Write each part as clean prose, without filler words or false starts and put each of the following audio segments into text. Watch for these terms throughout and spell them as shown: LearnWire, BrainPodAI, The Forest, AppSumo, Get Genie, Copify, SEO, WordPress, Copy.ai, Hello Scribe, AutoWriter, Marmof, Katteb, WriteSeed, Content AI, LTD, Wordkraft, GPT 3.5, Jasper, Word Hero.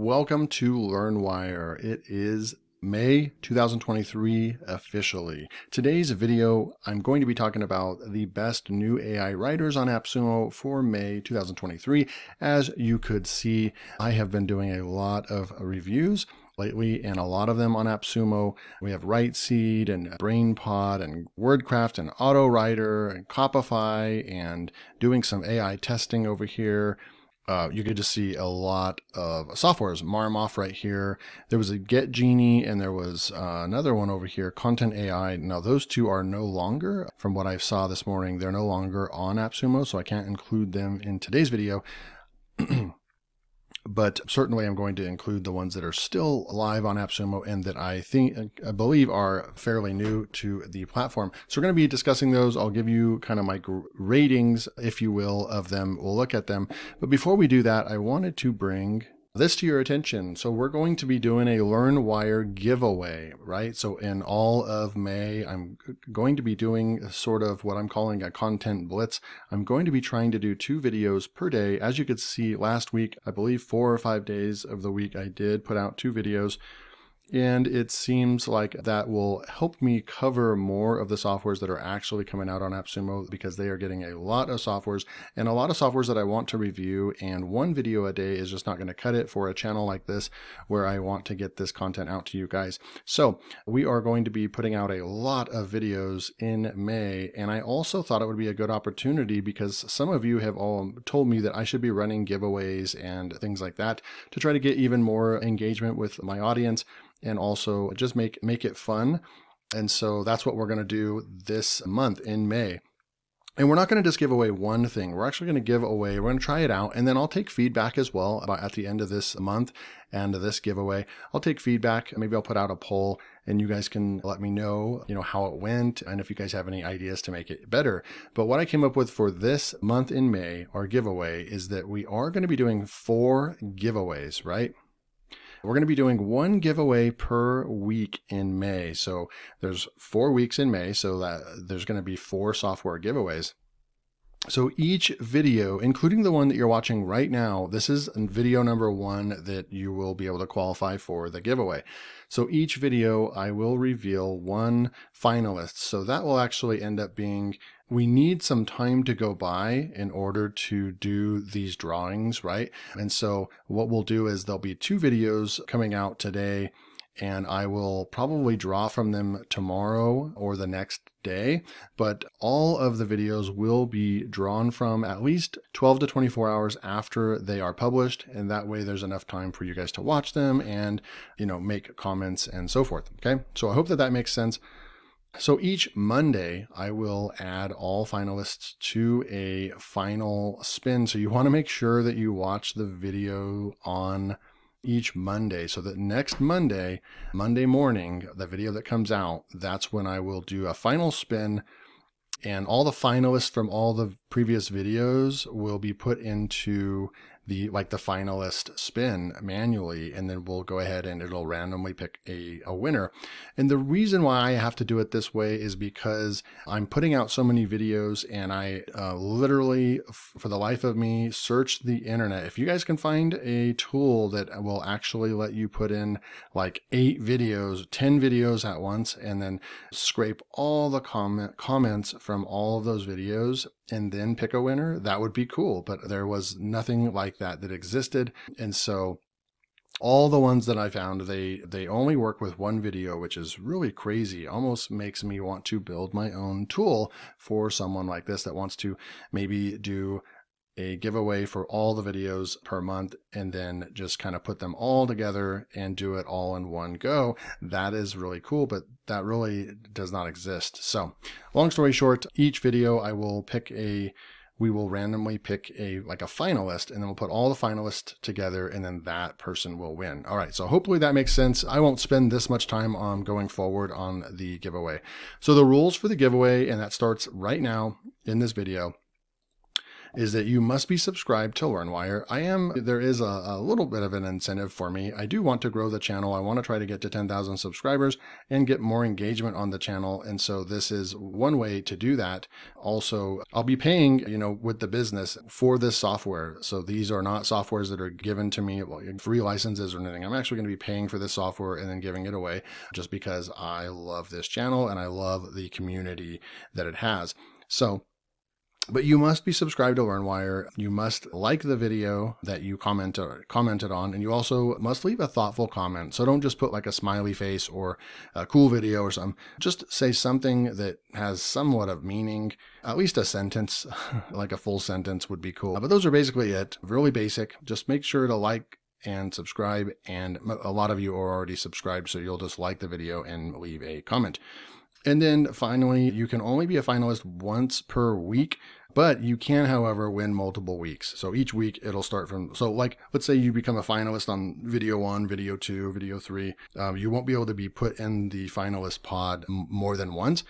Welcome to LearnWire. It is May 2023 officially. Today's video, I'm going to be talking about the best new AI writers on AppSumo for May 2023. As you could see, I have been doing a lot of reviews lately, and a lot of them on AppSumo. We have WriteSeed and BrainPod and Wordkraft and AutoWriter and Copify, and doing some AI testing over here. You could just see a lot of softwares. Marmof right here. There was a Get Genie, and there was another one over here, Content AI. Now, those two are no longer, from what I saw this morning, they're no longer on AppSumo, so I can't include them in today's video. But certainly I'm going to include the ones that are still live on AppSumo and that I believe are fairly new to the platform. So we're going to be discussing those. I'll give you kind of my ratings, if you will, of them. We'll look at them. But before we do that, I wanted to bring this to your attention. So we're going to be doing a LearnWire giveaway, right? So in all of May, I'm going to be doing sort of what I'm calling a content blitz. I'm going to be trying to do 2 videos per day. As you could see last week, I believe 4 or 5 days of the week, I did put out 2 videos. And it seems like that will help me cover more of the softwares that are actually coming out on AppSumo, because they are getting a lot of softwares and a lot of softwares that I want to review. And 1 video a day is just not going to cut it for a channel like this, where I want to get this content out to you guys. So we are going to be putting out a lot of videos in May. And I also thought it would be a good opportunity, because some of you have all told me that I should be running giveaways and things like that to try to get even more engagement with my audience, and also just make it fun. And so that's what we're going to do this month in May. And we're not going to just give away 1 thing. We're actually going to give away, we're going to try it out, and then I'll take feedback as well at the end of this month and this giveaway. I'll take feedback. Maybe I'll put out a poll, and you guys can let me know, you know, how it went and if you guys have any ideas to make it better. But what I came up with for this month in May, our giveaway, is that we are going to be doing 4 giveaways, right? We're going to be doing 1 giveaway per week in May. So there's 4 weeks in May, so that there's going to be 4 software giveaways. So each video, including the one that you're watching right now, this is video number 1 that you will be able to qualify for the giveaway. So each video, I will reveal 1 finalist. So that will actually end up being, we need some time to go by in order to do these drawings, right? And so what we'll do is there'll be 2 videos coming out today, and I will probably draw from them tomorrow or the next day. But all of the videos will be drawn from at least 12 to 24 hours after they are published. And that way there's enough time for you guys to watch them and, you know, make comments and so forth. Okay. So I hope that that makes sense. So each Monday, I will add all finalists to a final spin. So you want to make sure that you watch the video on each Monday, so that next Monday morning, the video that comes out, that's when I will do a final spin, and all the finalists from all the previous videos will be put into the finalist spin manually, and then we'll go ahead and it'll randomly pick a winner. And the reason why I have to do it this way is because I'm putting out so many videos, and I literally, for the life of me, search the internet. If you guys can find a tool that will actually let you put in like 8 videos, 10 videos at once, and then scrape all the comments from all of those videos and then pick a winner, that would be cool. But there was nothing like that existed. And so all the ones that I found, they only work with 1 video, which is really crazy. Almost makes me want to build my own tool for someone like this that wants to maybe do a giveaway for all the videos per month, and then just kind of put them all together and do it all in one go. That is really cool, but that really does not exist. So long story short, each video I will pick we will randomly pick a finalist, and then we'll put all the finalists together, and then that person will win. All right, so hopefully that makes sense. I won't spend this much time on going forward on the giveaway. So the rules for the giveaway, and that starts right now in this video, is that you must be subscribed to LearnWire. There is a little bit of an incentive for me. I do want to grow the channel. I want to try to get to 10,000 subscribers and get more engagement on the channel. And so this is one way to do that. Also, I'll be paying, with the business for this software. So these are not softwares that are given to me, free licenses or anything. I'm actually going to be paying for this software and then giving it away just because I love this channel and I love the community that it has. But you must be subscribed to LearnWire. You must like the video that you commented on, and you also must leave a thoughtful comment. So don't just put like a smiley face or a cool video or something. Just say something that has somewhat of meaning. At least a sentence, like a full sentence would be cool. But those are basically it. Really basic. Just make sure to like and subscribe. And a lot of you are already subscribed, so you'll just like the video and leave a comment. And then finally, you can only be a finalist once per week, but you can, however, win multiple weeks. So each week it'll start from, let's say you become a finalist on video 1, video 2, video 3. You won't be able to be put in the finalist pod more than once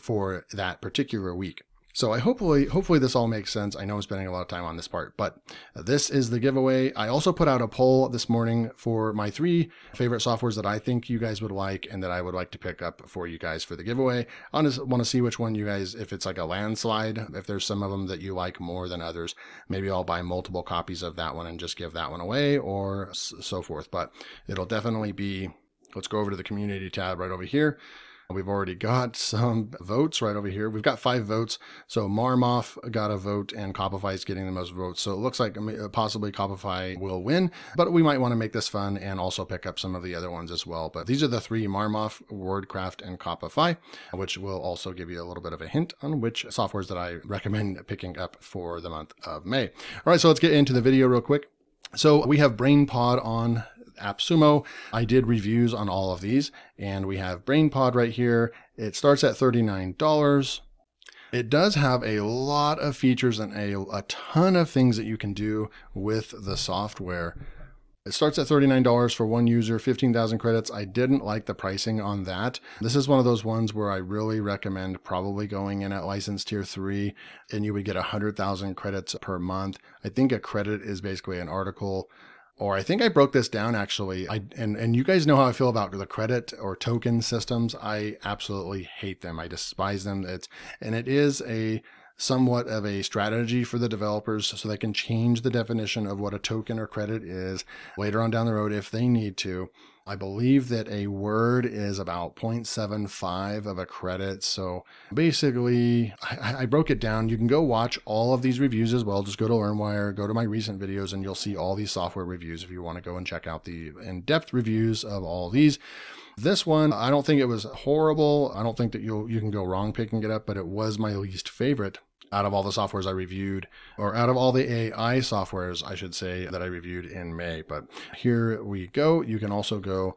for that particular week. So I hopefully this all makes sense. I know I'm spending a lot of time on this part, but this is the giveaway. I also put out a poll this morning for my 3 favorite softwares that I think you guys would like and that I would like to pick up for you guys for the giveaway. I just want to see which one you guys, if it's like a landslide, if there's some of them that you like more than others, maybe I'll buy multiple copies of that one and just give that one away or so forth. But it'll definitely be, let's go over to the community tab right over here. We've already got some votes right over here. We've got 5 votes. So Marmof got a vote and Copify is getting the most votes. So it looks like possibly Copify will win, but we might want to make this fun and also pick up some of the other ones as well. But these are the 3: Marmof, Wordkraft, and Copify, which will also give you a little bit of a hint on which softwares that I recommend picking up for the month of May. All right, so let's get into the video real quick. So we have BrainPod on AppSumo. I did reviews on all of these, and we have BrainPod right here. It starts at $39. It does have a lot of features and a ton of things that you can do with the software. It starts at $39 for one user, 15,000 credits. I didn't like the pricing on that. This is one of those ones where I really recommend probably going in at license tier 3, and you would get 100,000 credits per month. I think a credit is basically an article. Or I think I broke this down actually. And you guys know how I feel about the credit or token systems. I absolutely hate them. I despise them. It is a somewhat of a strategy for the developers so they can change the definition of what a token or credit is later on down the road if they need to. I believe that a word is about 0.75 of a credit. So basically, I broke it down. You can go watch all of these reviews as well. Just go to LearnWire, go to my recent videos, and you'll see all these software reviews if you want to go and check out the in-depth reviews of all these. This one, I don't think it was horrible. I don't think that you can go wrong picking it up, but it was my least favorite out of all the softwares I reviewed, or out of all the AI softwares, I should say, that I reviewed in May. But here we go. You can also go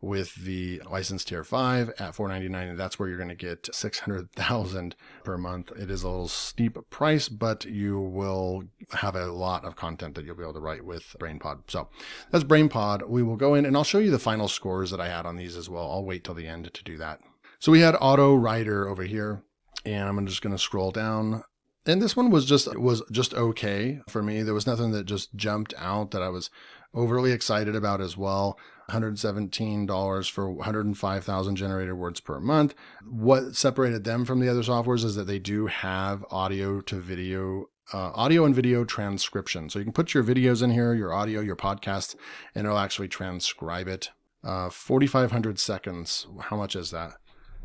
with the license tier 5 at $4.99, and that's where you're going to get 600,000 per month. It is a little steep price, but you will have a lot of content that you'll be able to write with BrainPod. So that's BrainPod. We will go in and I'll show you the final scores that I had on these as well. I'll wait till the end to do that. So we had AutoWriter over here, and I'm just going to scroll down. And this one was just okay for me. There was nothing that just jumped out that I was overly excited about as well. $117 for 105,000 generated words per month. What separated them from the other softwares is that they do have audio and video transcription. So you can put your videos in here, your audio, your podcasts, and it'll actually transcribe it. 4,500 seconds. How much is that?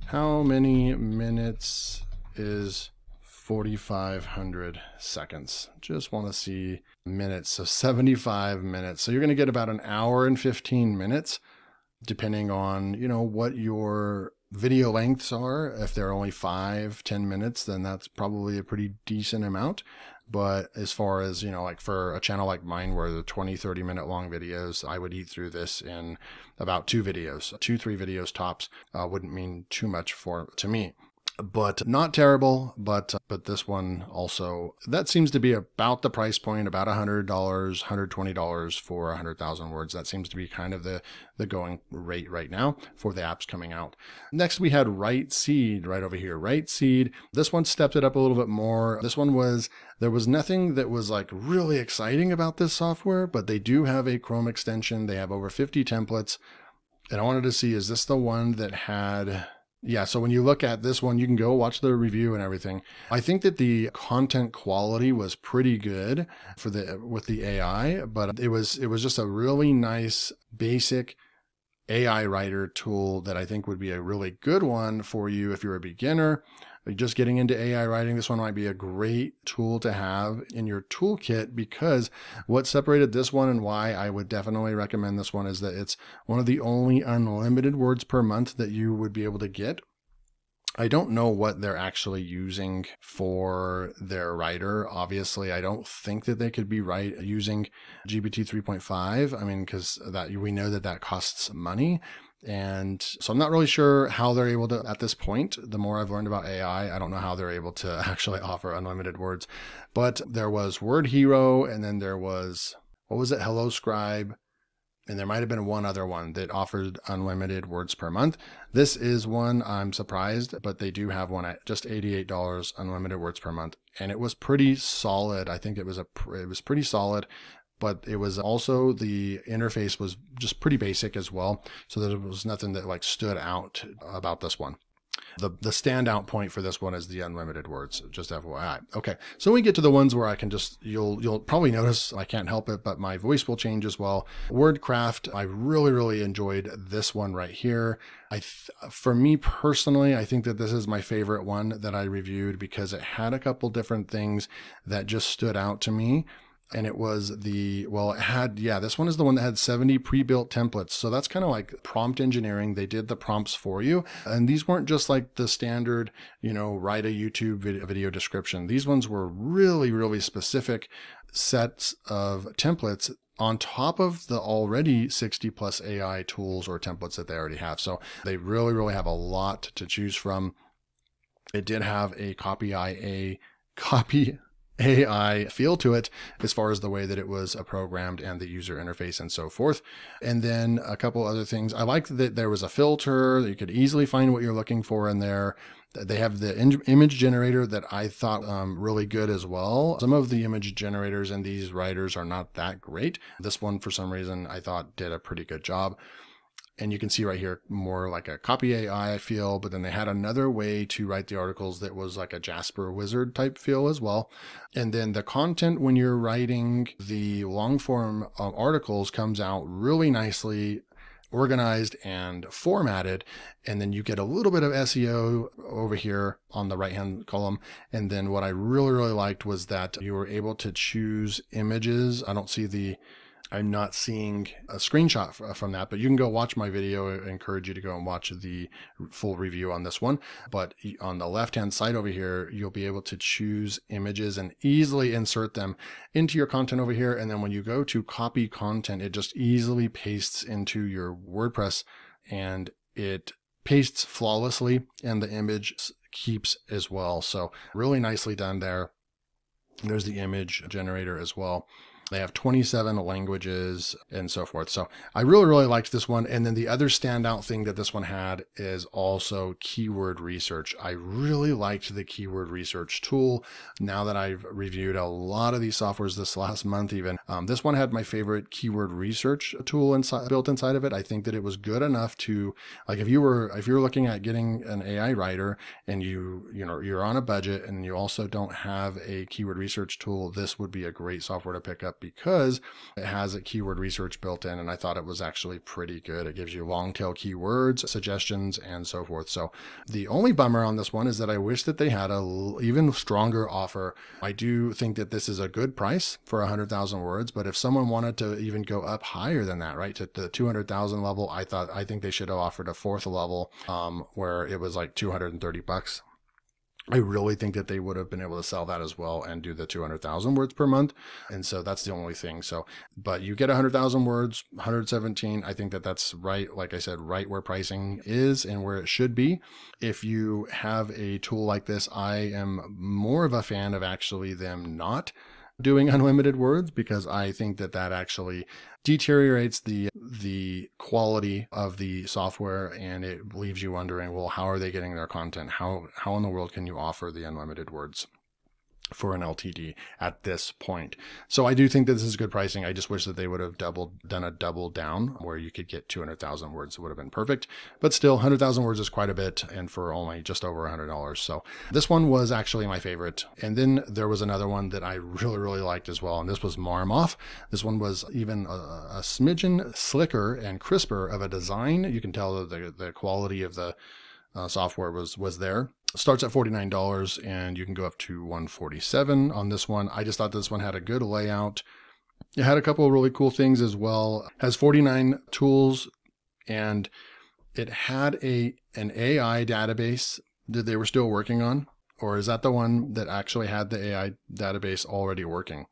How many minutes is 4,500 seconds? Just want to see minutes. So 75 minutes. So you're going to get about an hour and 15 minutes, depending on, what your video lengths are. If they're only 5-10 minutes, then that's probably a pretty decent amount. But as far as, like for a channel like mine where the 20-30 minute long videos, I would eat through this in about 2 videos, 2-3 videos tops. Wouldn't mean too much to me. but not terrible. But this one also, that seems to be about the price point, about $100, $120 for 100,000 words. That seems to be kind of the going rate right now for the apps coming out. Next, we had WriteSeed right over here. WriteSeed, this one stepped it up a little bit more. This one was, there was nothing that was like really exciting about this software, but they do have a Chrome extension. They have over 50 templates. And I wanted to see, is this the one that had... Yeah, so when you look at this one, you can go watch the review and everything. I think that the content quality was pretty good for the with the AI, but it was just a really nice basic AI writer tool that I think would be a really good one for you if you're a beginner. Just getting into AI writing, this one might be a great tool to have in your toolkit, because what separated this one and why I would definitely recommend this one is that it's one of the only unlimited words per month that you would be able to get. I don't know what they're actually using for their writer. Obviously, I don't think that they could be using GPT 3.5. I mean, because that we know that that costs money. And so I'm not really sure how they're able to, at this point, the more I've learned about AI, I don't know how they're able to actually offer unlimited words. But there was Word Hero, and then there was, what was it? Hello Scribe. And there might have been one other one that offered unlimited words per month. This is one I'm surprised, but they do have one at just $88, unlimited words per month. And it was pretty solid. I think it was pretty solid. But it was also, the interface was just pretty basic as well. So there was nothing that like stood out about this one. The standout point for this one is the unlimited words, just FYI. Okay, so we get to the ones where I can just, you'll probably notice, I can't help it, but my voice will change as well. Wordkraft, I really enjoyed this one right here. For me personally, I think that this is my favorite one that I reviewed, because it had a couple different things that just stood out to me. And it was the, well, it had, yeah, this one is the one that had 70 pre-built templates. So that's kind of like prompt engineering. They did the prompts for you. And these weren't just like the standard, you know, write a YouTube video description. These ones were really specific sets of templates on top of the already 60+ AI tools or templates that they already have. So they really have a lot to choose from. It did have a Copy.ai feel to it, as far as the way that it was programmed and the user interface and so forth. And then a couple other things. I liked that there was a filter that you could easily find what you're looking for in there. They have the image generator that I thought really good as well. Some of the image generators in these writers are not that great. This one, for some reason, I thought did a pretty good job. And you can see right here, more like a Copy.ai, I feel, but then they had another way to write the articles that was like a Jasper Wizard type feel as well. And then the content, when you're writing the long form articles, comes out really nicely organized and formatted. And then you get a little bit of SEO over here on the right-hand column. And then what I really liked was that you were able to choose images. I'm not seeing a screenshot from that, but you can go watch my video. I encourage you to go and watch the full review on this one. But on the left-hand side over here, you'll be able to choose images and easily insert them into your content over here. And then when you go to copy content, it just easily pastes into your WordPress, and it pastes flawlessly, and the image keeps as well. So really nicely done there. There's the image generator as well. They have 27 languages and so forth. So I really liked this one. And then the other standout thing that this one had is also keyword research. I really liked the keyword research tool. Now that I've reviewed a lot of these softwares this last month, even this one had my favorite keyword research tool built inside of it. I think that it was good enough to, like, if you're looking at getting an AI writer and you're on a budget and you also don't have a keyword research tool, this would be a great software to pick up, because it has a keyword research built in, and I thought it was actually pretty good. It gives you long tail keywords, suggestions, and so forth. So the only bummer on this one is that I wish that they had a even stronger offer. I do think that this is a good price for 100,000 words, but if someone wanted to even go up higher than that, right, to the 200,000 level, I think they should have offered a fourth level where it was like $230. I really think that they would have been able to sell that as well and do the 200,000 words per month. And so that's the only thing. So, but you get 100,000 words, 117. I think that that's right. Like I said, right where pricing is and where it should be. If you have a tool like this, I am more of a fan of actually them not doing unlimited words, because I think that that actually deteriorates the quality of the software, and it leaves you wondering, well, how are they getting their content? How in the world can you offer the unlimited words for an LTD at this point? So I do think that this is good pricing. I just wish that they would have done a double down where you could get 200,000 words. It would have been perfect, but still 100,000 words is quite a bit, and for only just over $100. So this one was actually my favorite. And then there was another one that I really, really liked as well. And this was Marmof. This one was even a smidgen slicker and crisper of a design. You can tell that the quality of the software was there. Starts at $49 and you can go up to $147 on this one. I just thought this one had a good layout. It had a couple of really cool things as well. Has 49 tools, and it had an AI database that they were still working on. Or is that the one that actually had the AI database already working?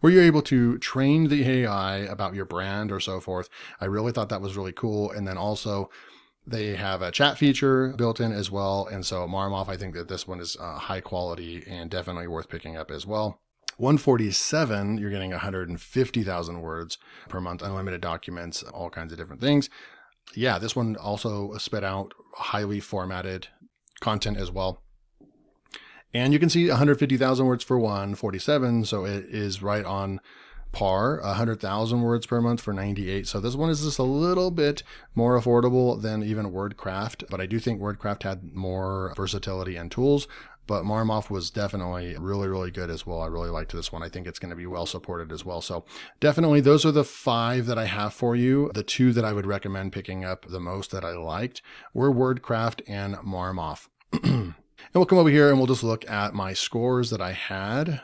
Were you able to train the AI about your brand or so forth? I really thought that was really cool. And then also, they have a chat feature built in as well. And so Marmof, I think that this one is high quality and definitely worth picking up as well. 147, you're getting 150,000 words per month, unlimited documents, all kinds of different things. Yeah, this one also spit out highly formatted content as well. And you can see 150,000 words for 147. So it is right on par, 100,000 words per month for 98. So this one is just a little bit more affordable than even Wordkraft, but I do think Wordkraft had more versatility and tools, but Marmof was definitely really, really good as well. I really liked this one. I think it's going to be well supported as well. So definitely those are the 5 that I have for you. The 2 that I would recommend picking up the most that I liked were Wordkraft and Marmof. And we'll come over here and we'll just look at my scores that I had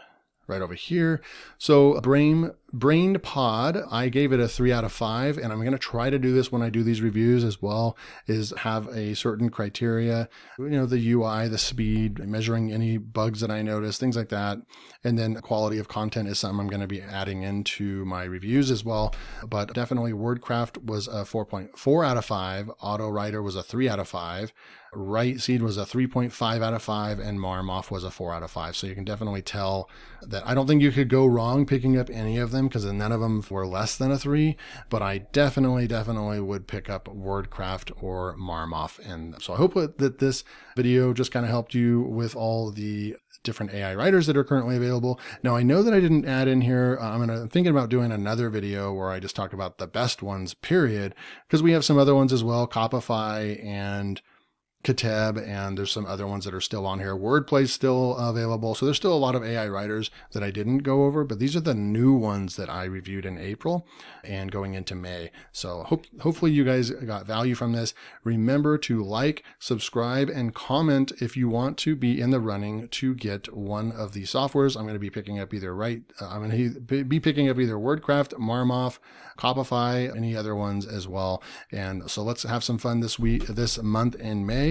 right over here. So BrainPod, I gave it a 3 out of 5, and I'm going to try to do this when I do these reviews as well, is have a certain criteria, you know, the UI, the speed, measuring any bugs that I notice, things like that. And then quality of content is something I'm going to be adding into my reviews as well. But definitely Wordkraft was a 4.4 out of 5. AutoWriter was a 3 out of 5. WriteSeed was a 3.5 out of 5, and Marmof was a 4 out of 5. So you can definitely tell that I don't think you could go wrong picking up any of them, because none of them were less than a 3, but I definitely would pick up Wordkraft or Marmof. And so I hope that this video just kind of helped you with all the different AI writers that are currently available. Now, I know that I didn't add in here, I'm thinking about doing another video where I just talk about the best ones, period, because we have some other ones as well, Copify and Katteb, and there's some other ones that are still on here. Wordplay's still available. So there's still a lot of AI writers that I didn't go over, but these are the new ones that I reviewed in April and going into May. So hopefully you guys got value from this. Remember to like, subscribe, and comment if you want to be in the running to get one of the softwares. I'm going to be picking up either Wordkraft, Marmof, Copify, any other ones as well. And so let's have some fun this month in May.